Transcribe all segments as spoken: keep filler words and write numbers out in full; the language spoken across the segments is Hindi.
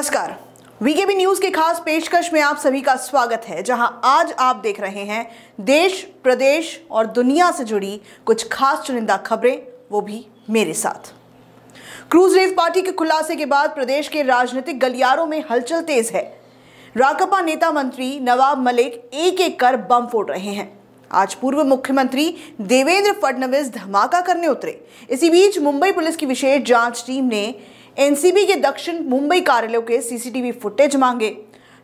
नमस्कार, वीकेबी न्यूज के खास पेशकश में आप सभी का स्वागत है, जहां आज आप देख रहे हैं देश, प्रदेश और दुनिया से जुड़ी कुछ खास चुनिंदा खबरें, वो भी मेरे साथ। क्रूज रेव पार्टी के खुलासे के बाद प्रदेश के राजनीतिक गलियारों में हलचल तेज है। राकापा नेता मंत्री नवाब मलिक एक एक कर बम फोड़ रहे हैं। आज पूर्व मुख्यमंत्री देवेंद्र फडणवीस धमाका करने उतरे। इसी बीच मुंबई पुलिस की विशेष जांच टीम ने एनसीबी के दक्षिण मुंबई कार्यालयों के सीसीटीवी फुटेज मांगे।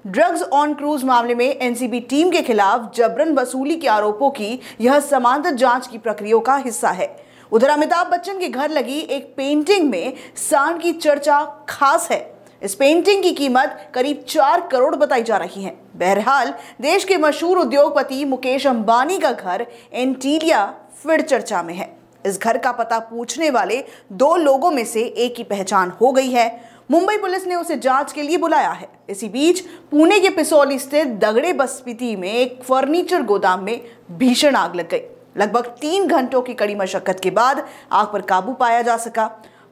ड्रग्स ऑन क्रूज मामले में एनसीबी टीम के खिलाफ जबरन वसूली के आरोपों की यह समांतर जांच की प्रक्रिया का हिस्सा है। उधर अमिताभ बच्चन के घर लगी एक पेंटिंग में सांड की चर्चा खास है। इस पेंटिंग की कीमत करीब चार करोड़ बताई जा रही है। बहरहाल, देश के मशहूर उद्योगपति मुकेश अंबानी का घर एंटीलिया फिर चर्चा में है। इस घर का पता पूछने वाले दो लोगों में से एक की पहचान हो गई है। मुंबई पुलिस ने उसे जांच के लिए बुलाया है। इसी बीच पुणे के पिसोली स्थित दगड़े बस्ती में एक फर्नीचर गोदाम में भीषण आग लग गई। लगभग तीन घंटों की कड़ी मशक्कत के बाद आग पर काबू पाया जा सका।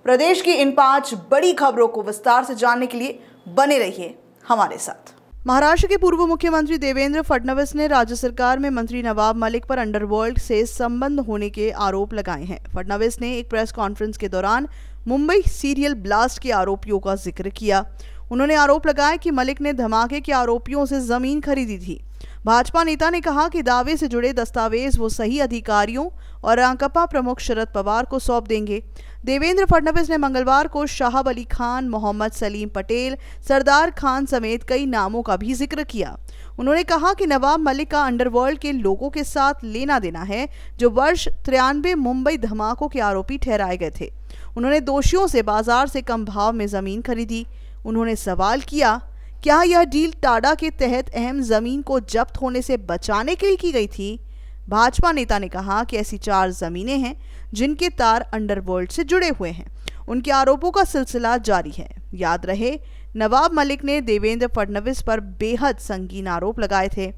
प्रदेश की इन पांच बड़ी खबरों को विस्तार से जानने के लिए बने रहिए हमारे साथ। महाराष्ट्र के पूर्व मुख्यमंत्री देवेंद्र फडणवीस ने राज्य सरकार में मंत्री नवाब मलिक पर अंडरवर्ल्ड से संबंध होने के आरोप लगाए हैं। फडणवीस ने एक प्रेस कॉन्फ्रेंस के दौरान मुंबई सीरियल ब्लास्ट के आरोपियों का जिक्र किया। उन्होंने आरोप लगाया कि मलिक ने धमाके के आरोपियों से जमीन खरीदी थी। भाजपा नेता ने कहा कि दावे से जुड़े दस्तावेज वो सही अधिकारियों और राकापा प्रमुख शरद पवार को सौंप देंगे। देवेंद्र फडणवीस ने मंगलवार को शाहब अली खान, मोहम्मद सलीम पटेल, सरदार खान समेत कई नामों का भी जिक्र किया। उन्होंने कहा कि नवाब मलिक का अंडरवर्ल्ड के लोगों के साथ लेना देना है, जो वर्ष तिरानवे मुंबई धमाकों के आरोपी ठहराए गए थे। उन्होंने दोषियों से बाजार से कम भाव में जमीन खरीदी। उन्होंने सवाल किया, क्या यह डील टाडा के तहत अहम जमीन को जब्त होने से बचाने के लिए की गई थी? भाजपा नेता ने कहा कि ऐसी चार जमीनें हैं जिनके तार अंडरवर्ल्ड से जुड़े हुए हैं। उनके आरोपों का सिलसिला जारी है। याद रहे, नवाब मलिक ने देवेंद्र फडणवीस पर बेहद संगीन आरोप लगाए थे।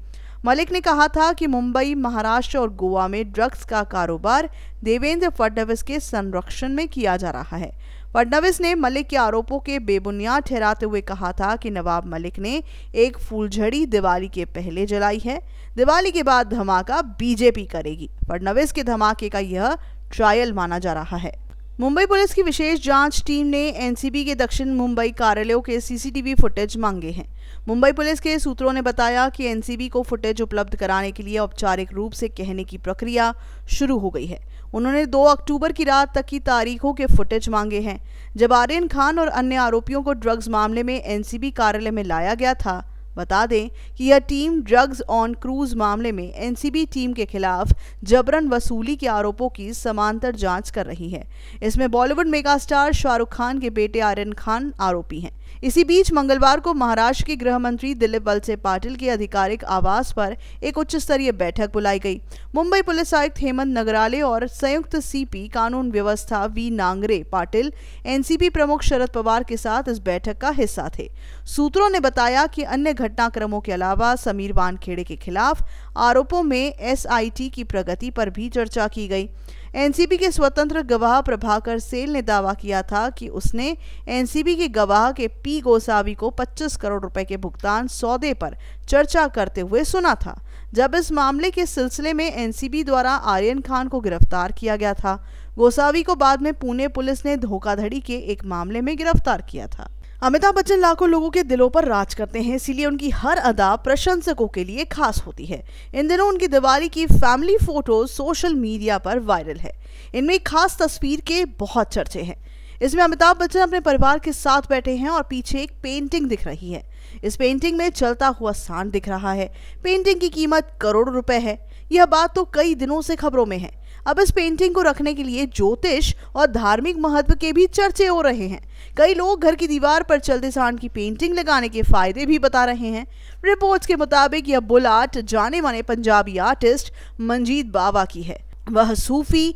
मलिक ने कहा था कि मुंबई, महाराष्ट्र और गोवा में ड्रग्स का कारोबार देवेंद्र फडणवीस के संरक्षण में किया जा रहा है। फडणवीस ने मलिक के आरोपों के बेबुनियाद ठहराते हुए कहा था कि नवाब मलिक ने एक फूलझड़ी दिवाली के पहले जलाई है। दिवाली के बाद धमाका बीजेपी करेगी। फडणवीस के धमाके का यह ट्रायल माना जा रहा है। मुंबई पुलिस की विशेष जांच टीम ने एनसीबी के दक्षिण मुंबई कार्यालयों के सीसीटीवी फुटेज मांगे हैं। मुंबई पुलिस के सूत्रों ने बताया कि एनसीबी को फुटेज उपलब्ध कराने के लिए औपचारिक रूप से कहने की प्रक्रिया शुरू हो गई है। उन्होंने दो अक्टूबर की रात तक की तारीखों के फुटेज मांगे हैं, जब आर्यन खान और अन्य आरोपियों को ड्रग्स मामले में एनसीबी कार्यालय में लाया गया था। बता दें कि यह टीम ड्रग्स ऑन क्रूज मामले में एनसीबी टीम के खिलाफ जबरन वसूली के आरोपों की समांतर जांच कर रही है। इसमें बॉलीवुड मेगास्टार शाहरुख खान के बेटे आर्यन खान आरोपी हैं। इसी बीच मंगलवार को महाराष्ट्र के गृह मंत्री दिलीप बलसे पाटिल के आधिकारिक आवास पर एक उच्च स्तरीय बैठक बुलाई गई। मुंबई पुलिस आयुक्त हेमंत नगराले और संयुक्त सीपी कानून व्यवस्था वी नांगरे पाटिल एनसीबी प्रमुख शरद पवार के साथ इस बैठक का हिस्सा थे। सूत्रों ने बताया कि अन्य घटनाक्रमों के अलावा समीर वानखेड़े के खिलाफ आरोपों में एसआईटी की प्रगति पर भी चर्चा की गई। एनसीबी के स्वतंत्र गवाह प्रभाकर सेल ने दावा किया था कि उसने एनसीबी के गवाह के पी गोसावी को पच्चीस करोड़ रुपए के भुगतान सौदे पर चर्चा करते हुए सुना था, जब इस मामले के सिलसिले में एनसीबी द्वारा आर्यन खान को गिरफ्तार किया गया था। गोसावी को बाद में पुणे पुलिस ने धोखाधड़ी के एक मामले में गिरफ्तार किया था। अमिताभ बच्चन लाखों लोगों के दिलों पर राज करते हैं, इसीलिए उनकी हर अदा प्रशंसकों के लिए खास होती है। इन दिनों उनकी दिवाली की फैमिली फोटो सोशल मीडिया पर वायरल है। इनमें एक खास तस्वीर के बहुत चर्चे हैं। इसमें अमिताभ बच्चन अपने परिवार के साथ बैठे हैं और पीछे एक पेंटिंग दिख रही है। इस पेंटिंग में चलता हुआ सांड दिख रहा है। पेंटिंग की कीमत करोड़ों रुपए है। यह बात तो कई दिनों से खबरों में है। अब इस पेंटिंग को रखने के लिए ज्योतिष और धार्मिक महत्व के भी चर्चे हो रहे हैं। कई लोग घर की दीवार पर चलते सांड की पेंटिंग लगाने के फायदे भी बता रहे हैं। रिपोर्ट्स के मुताबिक यह बुल आर्ट जाने माने पंजाबी आर्टिस्ट मंजीत बाबा की है। वह सूफी,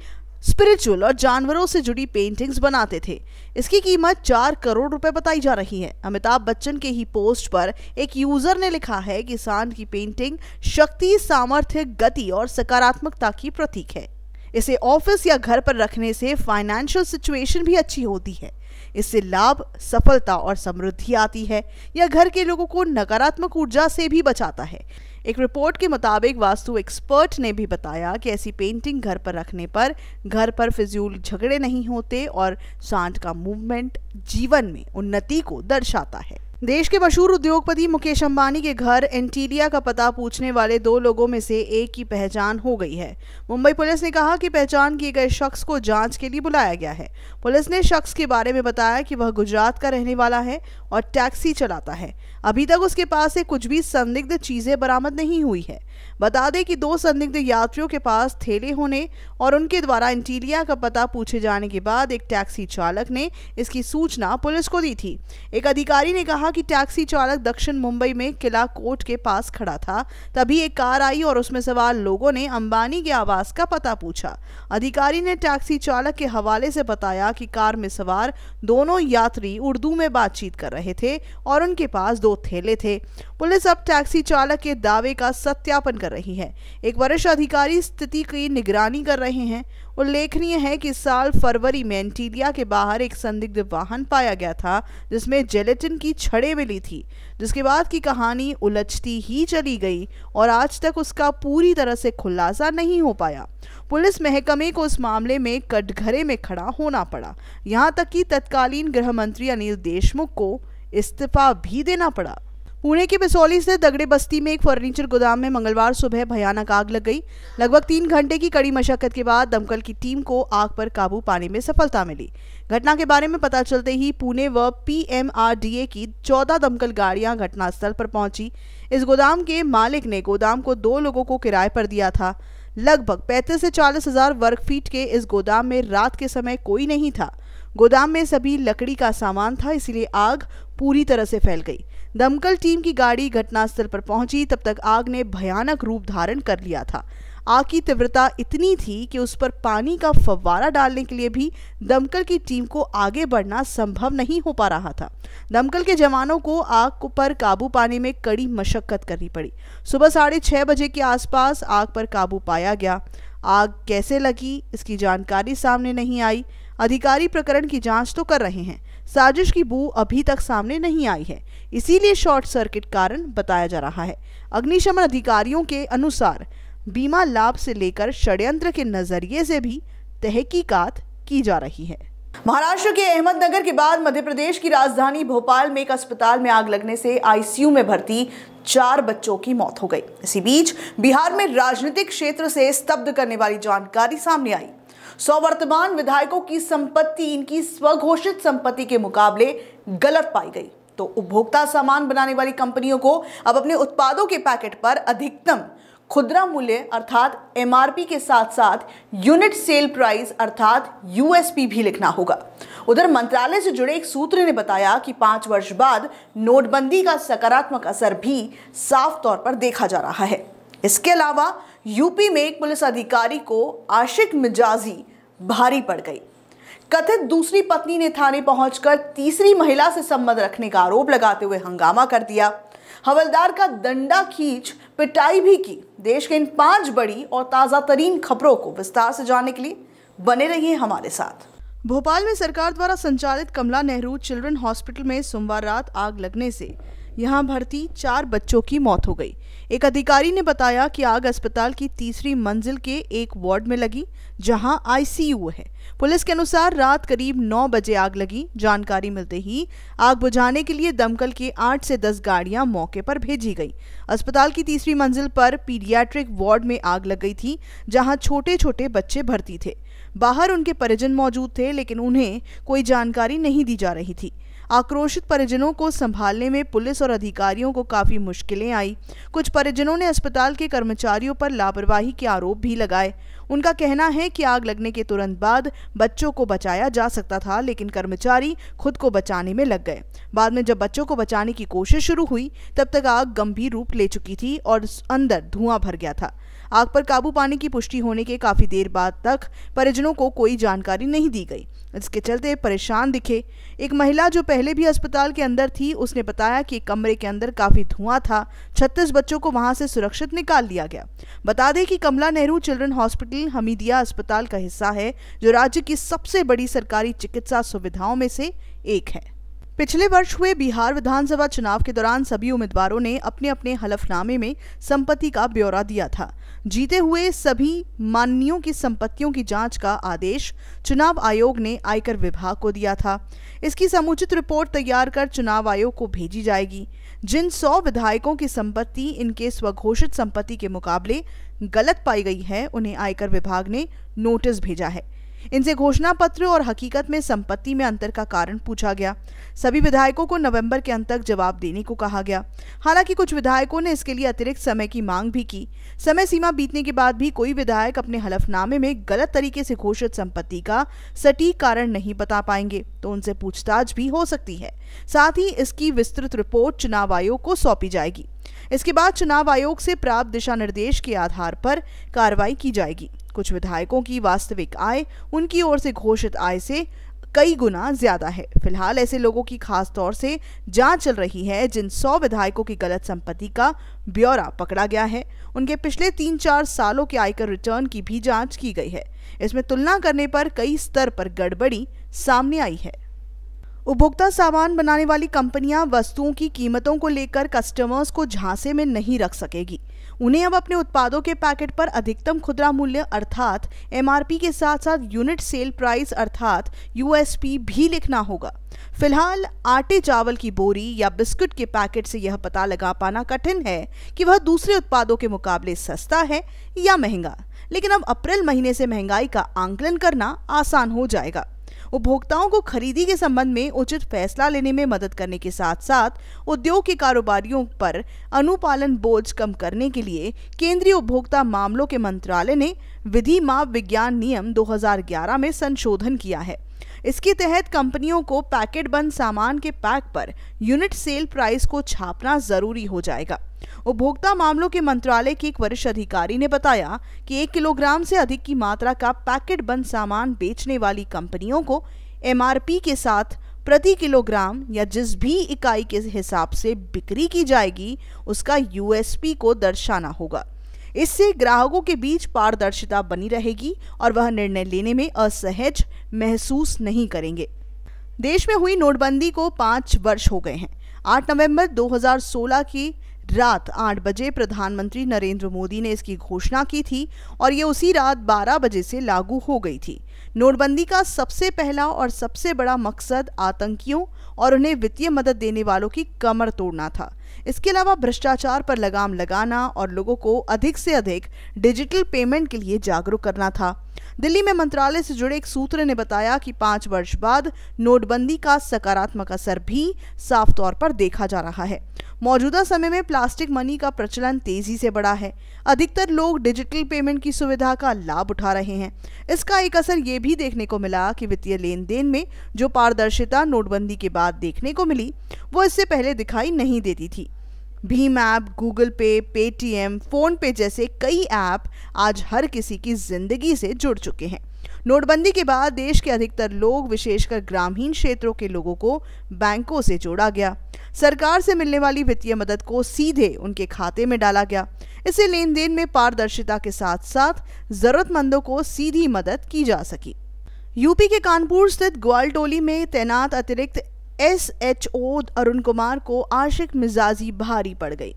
स्पिरिचुअल और जानवरों से जुड़ी पेंटिंग्स बनाते थे। इसकी कीमत चार करोड़ रुपए बताई जा रही है। अमिताभ बच्चन के ही पोस्ट पर एक यूजर ने लिखा है कि सांड की पेंटिंग शक्ति, सामर्थ्य, गति और सकारात्मकता की प्रतीक है। इसे ऑफिस या घर पर रखने से फाइनेंशियल सिचुएशन भी अच्छी होती है। इससे लाभ, सफलता और समृद्धि आती है। यह घर के लोगों को नकारात्मक ऊर्जा से भी बचाता है। एक रिपोर्ट के मुताबिक वास्तु एक्सपर्ट ने भी बताया कि ऐसी पेंटिंग घर पर रखने पर घर पर फिजूल झगड़े नहीं होते और सांड का मूवमेंट जीवन में उन्नति को दर्शाता है। देश के मशहूर उद्योगपति मुकेश अंबानी के घर एंटीलिया का पता पूछने वाले दो लोगों में से एक की पहचान हो गई है। मुंबई पुलिस ने कहा कि पहचान किए गए शख्स को जांच के लिए बुलाया गया है। पुलिस ने शख्स के बारे में बताया कि वह गुजरात का रहने वाला है और टैक्सी चलाता है। अभी तक उसके पास से कुछ भी संदिग्ध चीजें बरामद नहीं हुई है। बता दें कि दो संदिग्ध यात्रियों के पास थैले होने और उनके द्वारा एंटीलिया का पता पूछे जाने के बाद एक टैक्सी चालक ने इसकी सूचना पुलिस को दी थी। एक अधिकारी ने कहा कि टैक्सी चालक दक्षिण मुंबई में किला कोर्ट के पास खड़ा था, तभी एक कार आई और उसमें सवार लोगों ने अंबानी के आवास का पता पूछा। अधिकारी ने टैक्सी चालक के हवाले से बताया कि कार में सवार दोनों यात्री उर्दू में बातचीत कर रहे थे और उनके पास दो थैले थे। पुलिस अब टैक्सी चालक के दावे का सत्यापन कर रही है। एक वरिष्ठ अधिकारी स्थिति की निगरानी कर रहे हैं। उल्लेखनीय है कि साल फरवरी में एंटीलिया के बाहर एक संदिग्ध वाहन पाया गया था जिसमें जेलेटिन की छड़ें मिली थी, जिसके बाद की कहानी उलझती ही चली गई और आज तक उसका पूरी तरह से खुलासा नहीं हो पाया। पुलिस महकमे को इस मामले में कटघरे में खड़ा होना पड़ा। यहाँ तक कि तत्कालीन गृह मंत्री अनिल देशमुख को इस्तीफा भी देना पड़ा। पुणे के पिसौली से दगड़े बस्ती में एक फर्नीचर गोदाम में मंगलवार सुबह भयानक आग लग गई। लगभग तीन घंटे की कड़ी मशक्कत के बाद दमकल की टीम को आग पर काबू पाने में सफलता मिली। घटना के बारे में पता चलते ही पुणे व पीएमआरडीए की चौदह दमकल गाड़ियां घटनास्थल पर पहुंची। इस गोदाम के मालिक ने गोदाम को दो लोगों को किराए पर दिया था। लगभग पैंतीस से चालीस हजार वर्ग फीट के इस गोदाम में रात के समय कोई नहीं था। गोदाम में सभी लकड़ी का सामान था, इसलिए आग पूरी तरह से फैल गई। दमकल टीम की गाड़ी घटनास्थल पर पहुंची, तब तक आग ने भयानक रूप धारण कर लिया था। आग की तीव्रता इतनी थी कि उस पर पानी का फव्वारा डालने के लिए भी दमकल की टीम को आगे बढ़ना संभव नहीं हो पा रहा था। दमकल के जवानों को आग पर काबू पाने में कड़ी मशक्कत करनी पड़ी। सुबह साढ़े छः बजे के आसपास आग पर काबू पाया गया। आग कैसे लगी इसकी जानकारी सामने नहीं आई। अधिकारी प्रकरण की जांच तो कर रहे हैं। साजिश की बू अभी तक सामने नहीं आई है, इसीलिए शॉर्ट सर्किट कारण बताया जा रहा है। अग्निशमन अधिकारियों के अनुसार बीमा लाभ से लेकर षड्यंत्र के नजरिए से भी तहकीकात की जा रही है। महाराष्ट्र के अहमदनगर के बाद मध्य प्रदेश की राजधानी भोपाल में एक अस्पताल में आग लगने से आईसीयू में भर्ती चार बच्चों की मौत हो गई। इसी बीच बिहार में राजनीतिक क्षेत्र से स्तब्ध करने वाली जानकारी सामने आई। सौ वर्तमान विधायकों की संपत्ति इनकी स्वघोषित संपत्ति के मुकाबले गलत पाई गई, तो उपभोक्ता सामान बनाने वाली कंपनियों को अब अपने उत्पादों के पैकेट पर अधिकतम खुदरा मूल्य अर्थात एमआरपी के साथ साथ यूनिट सेल प्राइस अर्थात यूएसपी भी लिखना होगा। उधर मंत्रालय से जुड़े एक सूत्र ने बताया कि पांच वर्ष बाद नोटबंदी का सकारात्मक असर भी साफ तौर पर देखा जा रहा है। इसके अलावा यूपी में एक पुलिस अधिकारी को आशिक मिजाजी भारी पड़ गई। कथित दूसरी पत्नी ने थाने पहुंचकर तीसरी महिला से संबंध रखने का आरोप लगाते हुए हंगामा कर दिया। हवलदार का डंडा खींच पिटाई भी की। देश के इन पांच बड़ी और ताजा तरीन खबरों को विस्तार से जानने के लिए बने रहिए हमारे साथ। भोपाल में सरकार द्वारा संचालित कमला नेहरू चिल्ड्रन हॉस्पिटल में सोमवार रात आग लगने से यहाँ भर्ती चार बच्चों की मौत हो गई। एक अधिकारी ने बताया कि आग अस्पताल की तीसरी मंजिल के एक वार्ड में लगी, जहां आईसीयू है। पुलिस के अनुसार रात करीब नौ बजे आग लगी। जानकारी मिलते ही आग बुझाने के लिए दमकल की आठ से दस गाड़ियां मौके पर भेजी गई। अस्पताल की तीसरी मंजिल पर पीडियाट्रिक वार्ड में आग लग गई थी, जहाँ छोटे छोटे बच्चे भर्ती थे। बाहर उनके परिजन मौजूद थे, लेकिन उन्हें कोई जानकारी नहीं दी जा रही थी। आक्रोशित परिजनों को संभालने में पुलिस और अधिकारियों को काफ़ी मुश्किलें आई। कुछ परिजनों ने अस्पताल के कर्मचारियों पर लापरवाही के आरोप भी लगाए। उनका कहना है कि आग लगने के तुरंत बाद बच्चों को बचाया जा सकता था, लेकिन कर्मचारी खुद को बचाने में लग गए। बाद में जब बच्चों को बचाने की कोशिश शुरू हुई, तब तक आग गंभीर रूप ले चुकी थी और अंदर धुआं भर गया था। आग पर काबू पाने की पुष्टि होने के काफ़ी देर बाद तक परिजनों को कोई जानकारी नहीं दी गई। इसके चलते परेशान दिखे एक महिला जो पहले पहले भी अस्पताल के अंदर थी, उसने बताया कि कमरे के अंदर काफी धुआं था। छत्तीस बच्चों को वहां से सुरक्षित निकाल लिया गया। बता दें कि कमला नेहरू चिल्ड्रन हॉस्पिटल हमीदिया अस्पताल का हिस्सा है, जो राज्य की सबसे बड़ी सरकारी चिकित्सा सुविधाओं में से एक है। पिछले वर्ष हुए बिहार विधानसभा चुनाव के दौरान सभी उम्मीदवारों ने अपने अपने हलफनामे में संपत्ति का ब्यौरा दिया था। जीते हुए सभी माननीयों की संपत्तियों की जांच का आदेश चुनाव आयोग ने आयकर विभाग को दिया था। इसकी समुचित रिपोर्ट तैयार कर चुनाव आयोग को भेजी जाएगी। जिन सौ विधायकों की संपत्ति इनके स्वघोषित संपत्ति के मुकाबले गलत पाई गई है, उन्हें आयकर विभाग ने नोटिस भेजा है। इनसे घोषणा पत्र और हकीकत में संपत्ति में अंतर का कारण पूछा गया। सभी विधायकों को नवंबर के अंत तक जवाब देने को कहा गया। हालांकि कुछ विधायकों ने इसके लिए अतिरिक्त समय की मांग भी की। समय सीमा बीतने के बाद भी कोई विधायक अपने हलफनामे में गलत तरीके से घोषित संपत्ति का सटीक कारण नहीं बता पाएंगे तो उनसे पूछताछ भी हो सकती है। साथ ही इसकी विस्तृत रिपोर्ट चुनाव आयोग को सौंपी जाएगी। इसके बाद चुनाव आयोग से प्राप्त दिशा निर्देश के आधार पर कार्रवाई की जाएगी। कुछ विधायकों की वास्तविक आय उनकी ओर से घोषित आय से कई गुना ज्यादा है। फिलहाल ऐसे लोगों की खास तौर से जांच चल रही है जिन सौ विधायकों की गलत संपत्ति का ब्यौरा पकड़ा गया है। उनके पिछले तीन चार सालों के आयकर रिटर्न की भी जांच की गई है। इसमें तुलना करने पर कई स्तर पर गड़बड़ी सामने आई है। उपभोक्ता सामान बनाने वाली कंपनियां वस्तुओं की कीमतों को लेकर कस्टमर्स को झांसे में नहीं रख सकेगी। उन्हें अब अपने उत्पादों के पैकेट पर अधिकतम खुदरा मूल्य अर्थात एम आर पी के साथ साथ यूनिट सेल प्राइस अर्थात यू एस पी भी लिखना होगा। फिलहाल आटे चावल की बोरी या बिस्कुट के पैकेट से यह पता लगा पाना कठिन है कि वह दूसरे उत्पादों के मुकाबले सस्ता है या महंगा, लेकिन अब अप्रैल महीने से महंगाई का आंकलन करना आसान हो जाएगा। उपभोक्ताओं को खरीदी के संबंध में उचित फैसला लेने में मदद करने के साथ साथ उद्योग के कारोबारियों पर अनुपालन बोझ कम करने के लिए केंद्रीय उपभोक्ता मामलों के मंत्रालय ने विधि माप विज्ञान नियम दो हज़ार ग्यारह में संशोधन किया है। इसके तहत कंपनियों को पैकेट बंद सामान के pack per unit sale price को छापना जरूरी हो जाएगा। उपभोक्ता मामलों के मंत्रालय के एक वरिष्ठ अधिकारी ने बताया कि एक किलोग्राम से अधिक की मात्रा का पैकेट बंद सामान बेचने वाली कंपनियों को एम आर पी के साथ प्रति किलोग्राम या जिस भी इकाई के हिसाब से बिक्री की जाएगी उसका यू एस पी को दर्शाना होगा। इससे ग्राहकों के बीच पारदर्शिता बनी रहेगी और वह निर्णय लेने में असहज महसूस नहीं करेंगे। देश में हुई नोटबंदी को पाँच वर्ष हो गए हैं। आठ नवंबर दो हज़ार सोलह की रात आठ बजे प्रधानमंत्री नरेंद्र मोदी ने इसकी घोषणा की थी और ये उसी रात बारह बजे से लागू हो गई थी। नोटबंदी का सबसे पहला और सबसे बड़ा मकसद आतंकियों और उन्हें वित्तीय मदद देने वालों की कमर तोड़ना था। इसके अलावा भ्रष्टाचार पर लगाम लगाना और लोगों को अधिक से अधिक डिजिटल पेमेंट के लिए जागरूक करना था। दिल्ली में मंत्रालय से जुड़े एक सूत्र ने बताया कि पाँच वर्ष बाद नोटबंदी का सकारात्मक असर भी साफ तौर पर देखा जा रहा है। मौजूदा समय में प्लास्टिक मनी का प्रचलन तेजी से बढ़ा है। अधिकतर लोग डिजिटल पेमेंट की सुविधा का लाभ उठा रहे हैं। इसका एक असर ये भी देखने को मिला कि वित्तीय लेन देन में जो पारदर्शिता नोटबंदी के बाद देखने को मिली वो इससे पहले दिखाई नहीं देती थी। Bhim app, Google Pay, Paytm, PhonePe जैसे कई ऐप आज हर किसी की जिंदगी से जुड़ चुके हैं। नोटबंदी के बाद देश के अधिकतर लोग विशेषकर ग्रामीण क्षेत्रों के लोगों को बैंकों से जोड़ा गया। सरकार से मिलने वाली वित्तीय मदद को सीधे उनके खाते में डाला गया। इससे लेन देन में पारदर्शिता के साथ साथ जरूरतमंदों को सीधी मदद की जा सकी। यूपी के कानपुर स्थित ग्वालटोली में तैनात अतिरिक्त S H O Arun Kumar को आशिक मिजाजी भारी पड़ गई।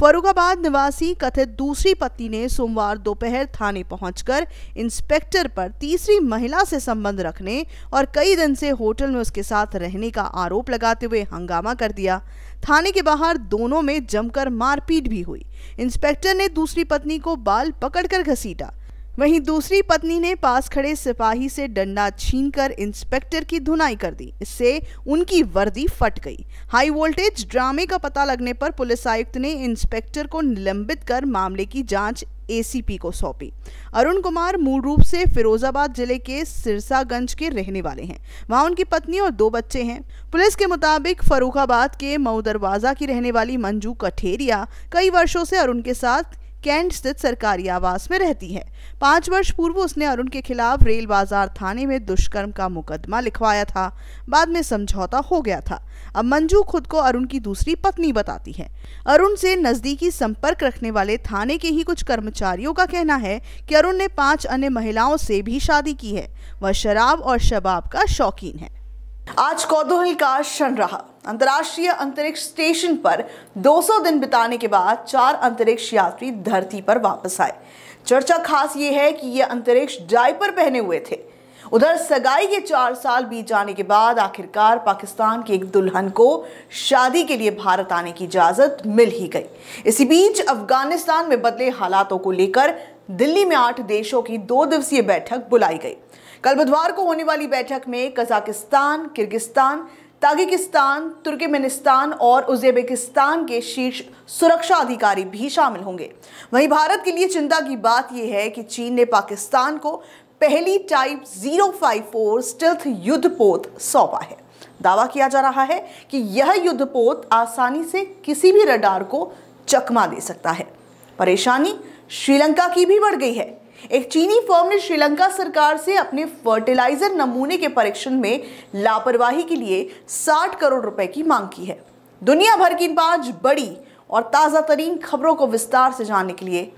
फरुखाबाद निवासी कथित दूसरी पत्नी ने सोमवार दोपहर थाने पहुंचकर इंस्पेक्टर पर तीसरी महिला से संबंध रखने और कई दिन से होटल में उसके साथ रहने का आरोप लगाते हुए हंगामा कर दिया। थाने के बाहर दोनों में जमकर मारपीट भी हुई। इंस्पेक्टर ने दूसरी पत्नी को बाल पकड़कर घसीटा, वहीं दूसरी पत्नी ने पास खड़े सिपाही से डंडा छीनकर इंस्पेक्टर की धुनाई कर दी। इससे उनकी वर्दी फट गई। हाई वोल्टेज ड्रामे का पता लगने पर पुलिस आयुक्त ने इंस्पेक्टर को निलंबित कर मामले की जांच ए सी पी को सौंपी। अरुण कुमार मूल रूप से फिरोजाबाद जिले के सिरसागंज के रहने वाले हैं। वहां उनकी पत्नी और दो बच्चे हैं। पुलिस के मुताबिक फरुखाबाद के मऊ दरवाजा की रहने वाली मंजू कठेरिया कई वर्षों से अरुण के साथ कैंट स्थित सरकारी आवास में रहती है। पाँच वर्ष पूर्व उसने अरुण के खिलाफ रेल बाजार थाने में दुष्कर्म का मुकदमा लिखवाया था। बाद में समझौता हो गया था। अब मंजू खुद को अरुण की दूसरी पत्नी बताती है। अरुण से नजदीकी संपर्क रखने वाले थाने के ही कुछ कर्मचारियों का कहना है कि अरुण ने पांच अन्य महिलाओं से भी शादी की है। वह शराब और शबाब का शौकीन है। आज कौतूहल का क्षण रहा। अंतर्राष्ट्रीय अंतरिक्ष स्टेशन पर दो सौ दिन बिताने के बाद चार अंतरिक्ष यात्री धरती पर वापस आए। चर्चा खास ये है कि ये अंतरिक्ष डायपर पहने हुए थे। उधर सगाई के चार साल बीत जाने के बाद आखिरकार पाकिस्तान की एक दुल्हन को शादी के लिए भारत आने की इजाजत मिल ही गई। इसी बीच अफगानिस्तान में बदले हालातों को लेकर दिल्ली में आठ देशों की दो दिवसीय बैठक बुलाई गई। कल बुधवार को होने वाली बैठक में कजाकिस्तान, किर्गिस्तान, ताजिकिस्तान, तुर्कमेनिस्तान और उज्बेकिस्तान के शीर्ष सुरक्षा अधिकारी भी शामिल होंगे। वहीं भारत के लिए चिंता की बात यह है कि चीन ने पाकिस्तान को पहली type zero five four stealth युद्धपोत सौंपा है। दावा किया जा रहा है कि यह युद्धपोत आसानी से किसी भी रडार को चकमा दे सकता है। परेशानी श्रीलंका की भी बढ़ गई है। एक चीनी फर्म ने श्रीलंका सरकार से अपने फर्टिलाइजर नमूने के परीक्षण में लापरवाही के लिए साठ करोड़ रुपए की मांग की है। दुनिया भर की इन पांच बड़ी और ताज़ा तरीन खबरों को विस्तार से जानने के लिए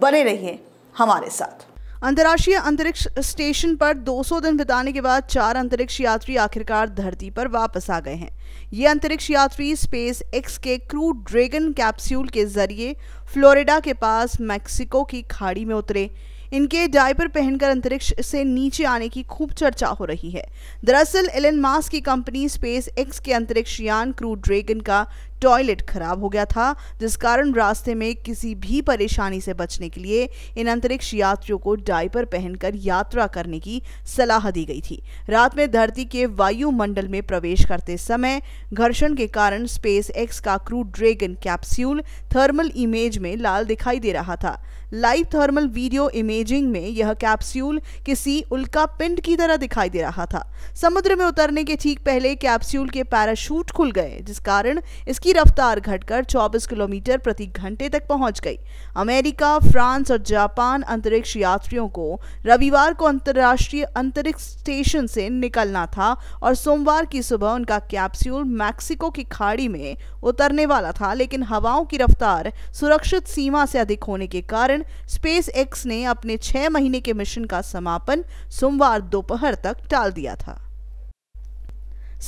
बने रहिए हमारे साथ। अंतर्राष्ट्रीय अंतरिक्ष स्टेशन पर दो सौ दिन बिताने के बाद चार अंतरिक्ष यात्री आखिरकार धरती पर वापस आ गए हैं। ये अंतरिक्ष यात्री स्पेस एक्स के क्रू ड्रैगन कैप्सूल के जरिए फ्लोरिडा के पास मैक्सिको की खाड़ी में उतरे। इनके डायपर पहनकर अंतरिक्ष से नीचे आने की खूब चर्चा हो रही है। दरअसल एलन मास्क की कंपनी स्पेस एक्स के अंतरिक्ष यान क्रू ड्रैगन का टॉयलेट खराब हो गया था, जिस कारण रास्ते में किसी भी परेशानी से बचने के लिए इन अंतरिक्ष यात्रियों को डायपर पहनकर यात्रा करने की सलाह दी गई थी। रात में धरती के वायुमंडल में प्रवेश करते समय घर्षण के कारण स्पेस एक्स का crew dragon capsule thermal image में लाल दिखाई दे रहा था। लाइव थर्मल वीडियो इमेजिंग में यह कैप्सूल किसी उल्का पिंड की तरह दिखाई दे रहा था। समुद्र में उतरने के ठीक पहले कैप्सूल के पैराशूट खुल गए, जिस कारण इसकी रफ्तार घटकर चौबीस किलोमीटर प्रति घंटे तक पहुंच गई। अमेरिका, फ्रांस और जापान अंतरिक्ष यात्रियों को रविवार को अंतर्राष्ट्रीय अंतरिक्ष स्टेशन से निकलना था और सोमवार की सुबह उनका कैप्सूल मैक्सिको की खाड़ी में उतरने वाला था, लेकिन हवाओं की रफ्तार सुरक्षित सीमा से अधिक होने के कारण स्पेस एक्स ने अपने छह महीने के मिशन का समापन सोमवार दोपहर तक टाल दिया था।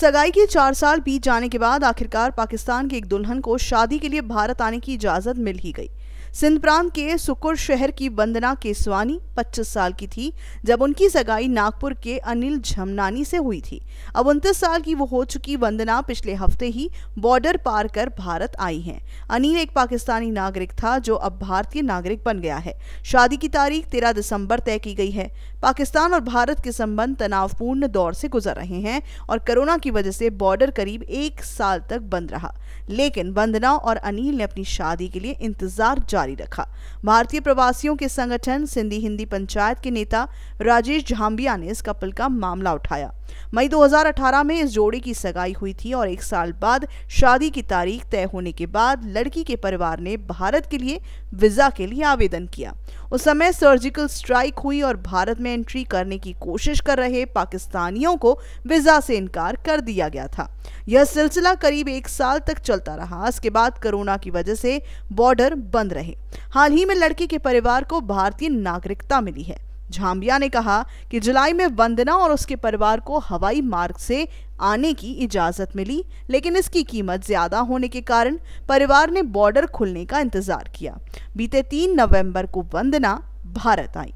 सगाई के चार साल बीत जाने के बाद आखिरकार पाकिस्तान की एक दुल्हन को शादी के लिए भारत आने की इजाज़त मिल ही गई। सिंध प्रांत के सुकुर शहर की वंदना केसवानी पच्चीस साल की थी जब उनकी सगाई नागपुर के अनिल झमनानी से हुई थी। अब उनतीस साल की वो हो चुकी वंदना पिछले हफ्ते ही बॉर्डर पार कर भारत आई हैं। अनिल एक पाकिस्तानी नागरिक था जो अब भारतीय नागरिक बन गया है। शादी की तारीख तेरह दिसंबर तय की गई है। पाकिस्तान और भारत के संबंध तनावपूर्ण दौर से गुजर रहे हैं और कोरोना की वजह से बॉर्डर करीब एक साल तक बंद रहा, लेकिन वंदना और अनिल ने अपनी शादी के लिए इंतजार जारी रखा। भारतीय प्रवासियों के संगठन सिंधी हिंदी पंचायत के नेता राजेश झांबिया ने इस कपल का मामला उठाया। मई दो हज़ार अठारह में इस जोड़ी की सगाई हुई थी और एक साल बाद शादी की तारीख तय होने के बाद लड़की के परिवार ने भारत के लिए वीजा के लिए आवेदन किया। उस समय सर्जिकल स्ट्राइक हुई और भारत में एंट्री करने की कोशिश कर रहे पाकिस्तानियों को वीजा से इनकार कर दिया गया था। यह सिलसिला करीब एक साल तक चलता रहा। इसके बाद कोरोना की वजह से बॉर्डर बंद रहे। हाल ही में लड़की के परिवार को भारतीय नागरिकता मिली है। झांबिया ने कहा कि जुलाई में वंदना और उसके परिवार को हवाई मार्ग से आने की इजाजत मिली, लेकिन इसकी कीमत ज्यादा होने के कारण परिवार ने बॉर्डर खुलने का इंतजार किया। बीते तीन नवंबर को वंदना भारत आई।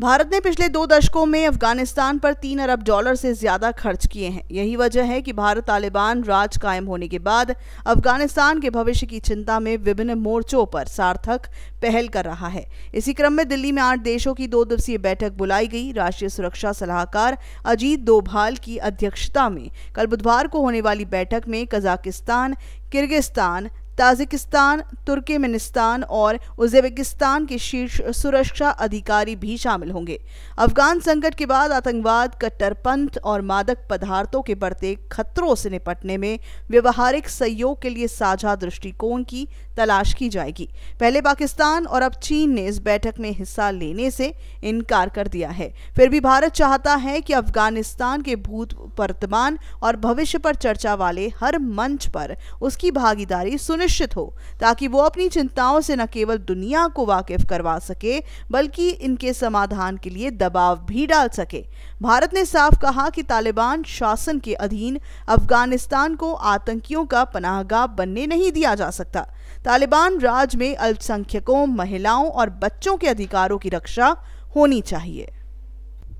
भारत ने पिछले दो दशकों में अफगानिस्तान पर तीन अरब डॉलर से ज़्यादा खर्च किए हैं। यही वजह है कि भारत तालिबान राज कायम होने के बाद अफगानिस्तान के भविष्य की चिंता में विभिन्न मोर्चों पर सार्थक पहल कर रहा है। इसी क्रम में दिल्ली में आठ देशों की दो दिवसीय बैठक बुलाई गई। राष्ट्रीय सुरक्षा सलाहकार अजीत डोभाल की अध्यक्षता में कल बुधवार को होने वाली बैठक में कजाकिस्तान, किर्गिस्तान, ताजिकिस्तान, तुर्कमेनिस्तान और उज्बेकिस्तान के शीर्ष सुरक्षा अधिकारी भी शामिल होंगे। अफगान संकट के बाद आतंकवाद, कट्टरपंथ और मादक पदार्थों के बढ़ते खतरों से निपटने में व्यवहारिक सहयोग के लिए साझा दृष्टिकोण की तलाश की जाएगी। पहले पाकिस्तान और अब चीन ने इस बैठक में हिस्सा लेने से इनकार कर दिया है। फिर भी भारत चाहता है कि अफगानिस्तान के भूत, वर्तमान और भविष्य पर चर्चा वाले हर मंच पर उसकी भागीदारी सुनिश्चित हो, ताकि वो अपनी चिंताओं से न केवल दुनिया को वाकिफ करवा सके बल्कि इनके समाधान के लिए दबाव भी डाल सके। भारत ने साफ कहा कि तालिबान शासन के अधीन अफगानिस्तान को आतंकियों का पनाहगाह बनने नहीं दिया जा सकता। तालिबान राज में अल्पसंख्यकों, महिलाओं और बच्चों के अधिकारों की रक्षा होनी चाहिए।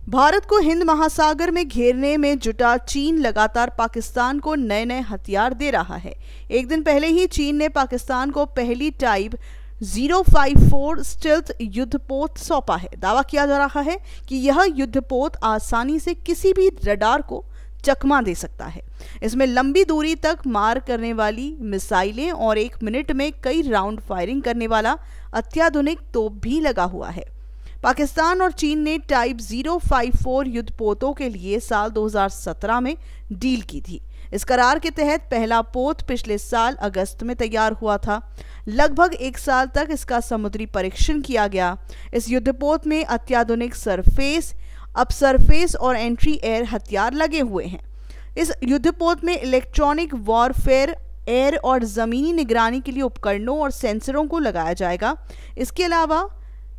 भारत को हिंद महासागर में घेरने में जुटा चीन लगातार पाकिस्तान को नए नए हथियार दे रहा है। एक दिन पहले ही चीन ने पाकिस्तान को पहली type zero five four stealth युद्धपोत सौंपा है। दावा किया जा रहा है कि यह युद्धपोत आसानी से किसी भी रडार को चकमा दे सकता है। इसमें लंबी दूरी तक मार करने वाली मिसाइलें और एक मिनट में कई राउंड फायरिंग करने वाला अत्याधुनिक तोप भी लगा हुआ है। पाकिस्तान और चीन ने टाइप ज़ीरो फाइव फोर युद्धपोतों के लिए साल दो हज़ार सत्रह में डील की थी। इस करार के तहत पहला पोत पिछले साल अगस्त में तैयार हुआ था। लगभग एक साल तक इसका समुद्री परीक्षण किया गया। इस युद्धपोत में अत्याधुनिक सरफेस, अपसरफेस और एंट्री एयर हथियार लगे हुए हैं। इस युद्धपोत में इलेक्ट्रॉनिक वॉरफेयर, एयर और ज़मीनी निगरानी के लिए उपकरणों और सेंसरों को लगाया जाएगा। इसके अलावा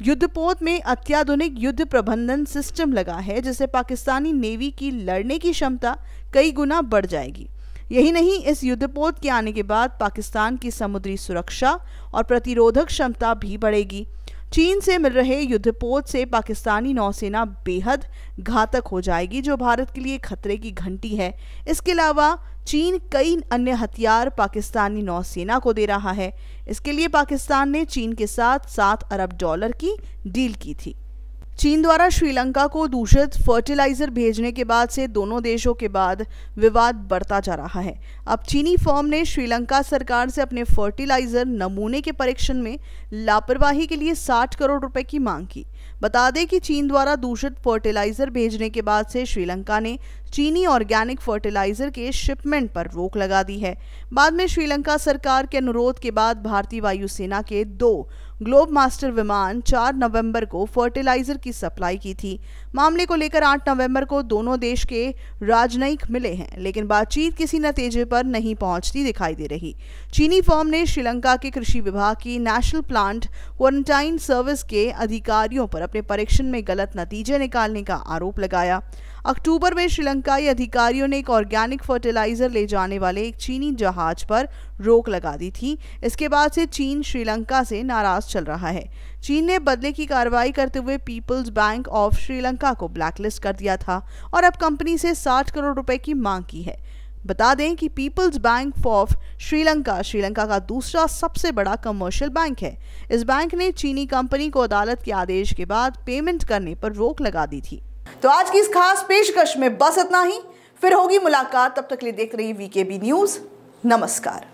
युद्धपोत में अत्याधुनिक युद्ध प्रबंधन सिस्टम लगा है, जिससे पाकिस्तानी नेवी की लड़ने की क्षमता कई गुना बढ़ जाएगी। यही नहीं, इस युद्धपोत के आने के बाद पाकिस्तान की समुद्री सुरक्षा और प्रतिरोधक क्षमता भी बढ़ेगी। चीन से मिल रहे युद्धपोत से पाकिस्तानी नौसेना बेहद घातक हो जाएगी, जो भारत के लिए खतरे की घंटी है। इसके अलावा चीन कई अन्य हथियार पाकिस्तानी नौसेना को दे रहा है। इसके लिए पाकिस्तान ने चीन के साथ सात अरब डॉलर की डील की थी। चीन द्वारा श्रीलंका को दूषित फर्टिलाइजर भेजने के बाद से दोनों देशों के बाद विवाद बढ़ता जा रहा है। अब चीनी फर्म ने श्रीलंका सरकार से अपने फर्टिलाइजर नमूने के परीक्षण में लापरवाही के लिए साठ करोड़ रुपए की मांग की। बता दें कि चीन द्वारा दूषित फर्टिलाइजर भेजने के बाद से श्रीलंका ने चीनी ऑर्गेनिक फर्टिलाइजर के शिपमेंट पर रोक लगा दी है। बाद में श्रीलंका सरकार के अनुरोध के बाद भारतीय वायुसेना के दो ग्लोब मास्टर विमान चार नवंबर को फर्टिलाइजर की सप्लाई की थी। मामले को लेकर आठ नवंबर को दोनों देश के राजनयिक मिले हैं, लेकिन बातचीत किसी नतीजे पर नहीं पहुंचती दिखाई दे रही। चीनी फर्म ने श्रीलंका के कृषि विभाग की नेशनल प्लांट क्वारंटाइन सर्विस के अधिकारियों पर अपने परीक्षण में गलत नतीजे निकालने का आरोप लगाया। अक्टूबर में श्रीलंकाई अधिकारियों ने एक ऑर्गेनिक फर्टिलाइजर ले जाने वाले एक चीनी जहाज पर रोक लगा दी थी। इसके बाद से चीन श्रीलंका से नाराज चल रहा है। चीन ने बदले की कार्रवाई करते हुए पीपल्स बैंक ऑफ श्रीलंका को ब्लैकलिस्ट कर दिया था और अब कंपनी से साठ करोड़ रुपए की मांग की है। बता दें कि peoples bank of Sri Lanka Sri Lanka का दूसरा सबसे बड़ा कमर्शियल बैंक है। इस बैंक ने चीनी कंपनी को अदालत के आदेश के बाद पेमेंट करने पर रोक लगा दी थी। तो आज की इस खास पेशकश में बस इतना ही। फिर होगी मुलाकात, तब तक के लिए देखते रहिए वी के बी न्यूज़। नमस्कार।